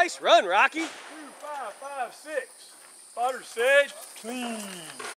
Nice run, Rocky. 2, 5, 5, 6. Spotter sedge, clean.